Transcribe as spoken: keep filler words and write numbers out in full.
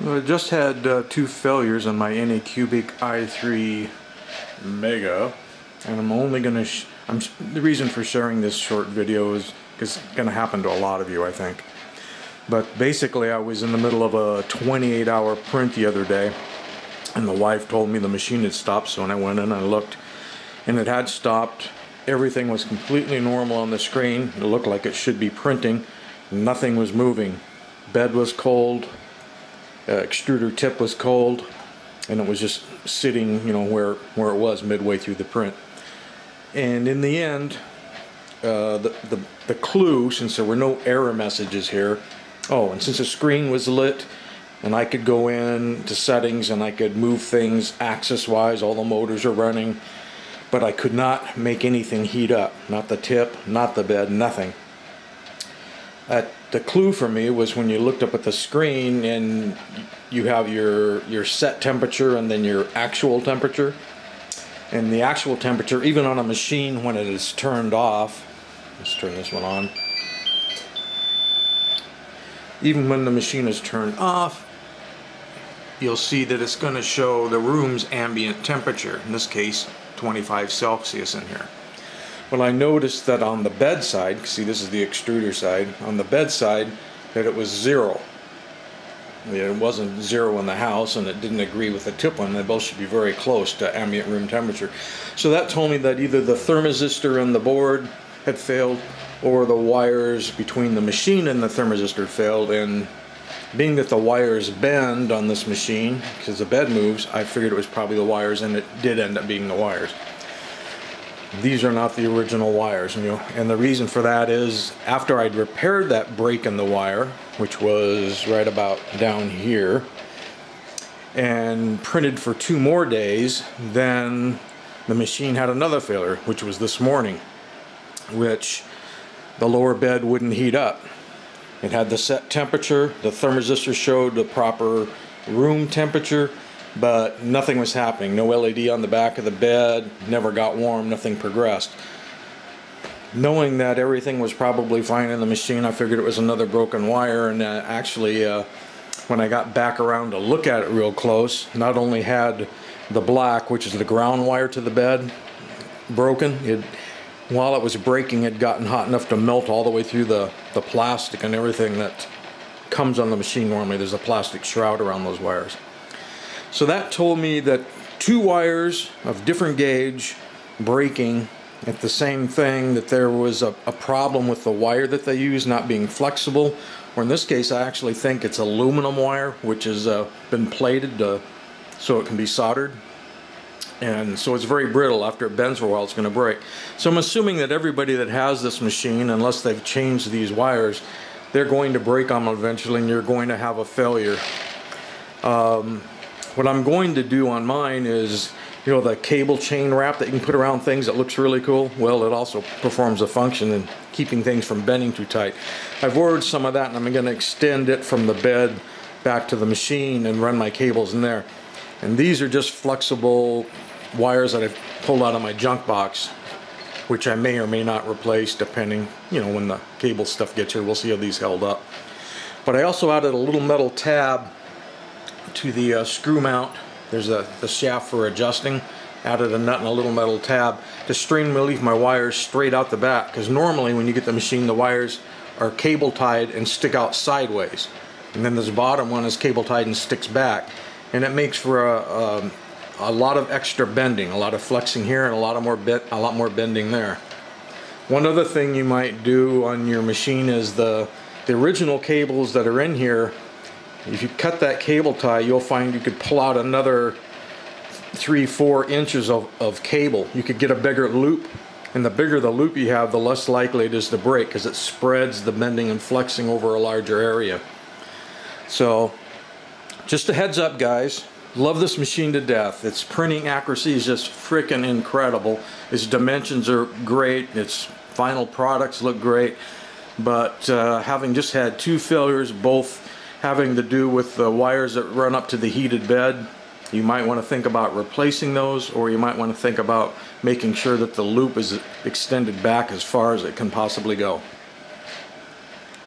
Well, I just had uh, two failures on my Anycubic i three Mega, and I'm only going to... I'm the reason for sharing this short video is because it's going to happen to a lot of you, I think. But basically, I was in the middle of a twenty-eight hour print the other day, and the wife told me the machine had stopped. So when I went in, I looked, and it had stopped. Everything was completely normal on the screen. It looked like it should be printing. Nothing was moving. Bed was cold. Uh, extruder tip was cold, and it was just sitting, you know, where where it was midway through the print. And in the end, uh, the, the the clue, since there were no error messages here, oh, and since the screen was lit, and I could go in to settings and I could move things axis-wise, all the motors are running, but I could not make anything heat up. Not the tip, not the bed, nothing. Uh, the clue for me was when you looked up at the screen and you have your your set temperature and then your actual temperature, and the actual temperature, even on a machine when it is turned off, let's turn this one on, even when the machine is turned off, you'll see that it's going to show the room's ambient temperature, in this case twenty-five Celsius in here. Well, I noticed that on the bed side, see, this is the extruder side, on the bed side, that it was zero. It wasn't zero in the house, and it didn't agree with the tip one. They both should be very close to ambient room temperature. So that told me that either the thermistor and the board had failed, or the wires between the machine and the thermistor failed. And being that the wires bend on this machine, because the bed moves, I figured it was probably the wires, and it did end up being the wires. These are not the original wires, you know, and the reason for that is after I'd repaired that break in the wire, which was right about down here, and printed for two more days, then the machine had another failure, which was this morning, which the lower bed wouldn't heat up. It had the set temperature, the thermistor showed the proper room temperature, but nothing was happening. No L E D on the back of the bed, never got warm, nothing progressed. Knowing that everything was probably fine in the machine, I figured it was another broken wire, and uh, actually uh, when I got back around to look at it real close, not only had the black, which is the ground wire to the bed, broken, it, while it was breaking, it had gotten hot enough to melt all the way through the, the plastic and everything that comes on the machine normally. There's a plastic shroud around those wires. So that told me that two wires of different gauge breaking at the same thing, that there was a, a problem with the wire that they use not being flexible, or in this case I actually think it's aluminum wire, which has uh, been plated to, so it can be soldered, and so it's very brittle. After it bends for a while, it's going to break. So I'm assuming that everybody that has this machine, unless they've changed these wires, they're going to break on them eventually, and you're going to have a failure. Um, What I'm going to do on mine is, you know, the cable chain wrap that you can put around things that looks really cool. Well, it also performs a function in keeping things from bending too tight. I've ordered some of that, and I'm going to extend it from the bed back to the machine and run my cables in there. And these are just flexible wires that I've pulled out of my junk box, which I may or may not replace depending, you know, when the cable stuff gets here. We'll see how these held up. But I also added a little metal tab to the uh, screw mount. There's a, the shaft for adjusting. Added a nut and a little metal tab to strain relief my wires straight out the back, because normally when you get the machine, the wires are cable tied and stick out sideways, and then this bottom one is cable tied and sticks back, and it makes for a, a, a lot of extra bending, a lot of flexing here, and a lot of more bit, a lot more bending there. One other thing you might do on your machine is the the original cables that are in here. If you cut that cable tie, you'll find you could pull out another three, four inches of, of cable. You could get a bigger loop, and the bigger the loop you have, the less likely it is to break, because it spreads the bending and flexing over a larger area. So, just a heads up, guys. Love this machine to death. Its printing accuracy is just freaking incredible. Its dimensions are great. Its final products look great. But uh, having just had two failures, both having to do with the wires that run up to the heated bed, you might want to think about replacing those, or you might want to think about making sure that the loop is extended back as far as it can possibly go.